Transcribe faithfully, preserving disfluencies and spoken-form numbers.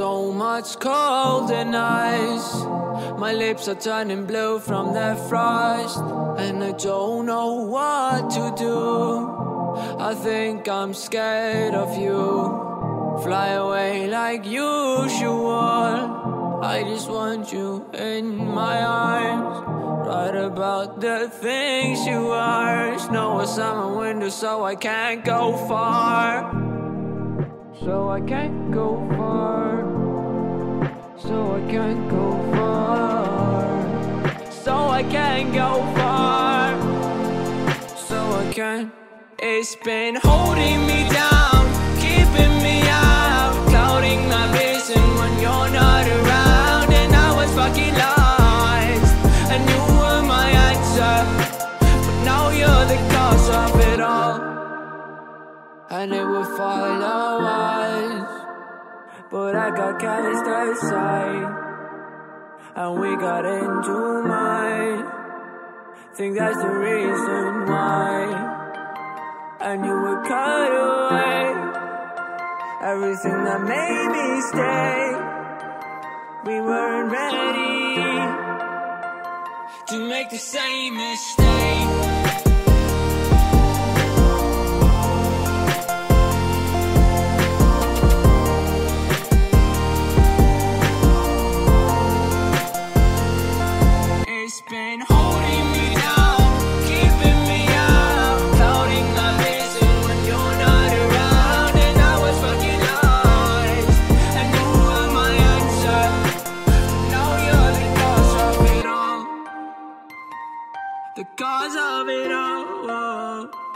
so much cold and ice. My lips are turning blue from the frost, and I don't know what to do. I think I'm scared of you. Fly away like usual. I just want you in my arms. Write about the things you are. Snow is summer winter, so I can't go far. So I can't go far. So I can't go far. So I can't go far. So I can't. It's been holding me down, keeping me out, clouding my vision when you're not around. And I was fucking lost. I knew you were my answer, but now you're the cause of it all. And it would follow us, but I got cast aside, and we got into mine. Think that's the reason why. And you would cut away everything that made me stay. We weren't ready to make the same mistake. Been holding me down, keeping me out, clouding my vision when you're not around. And I was fucking lost. I knew you were my answer, but now you're the cause of it all. The cause of it all.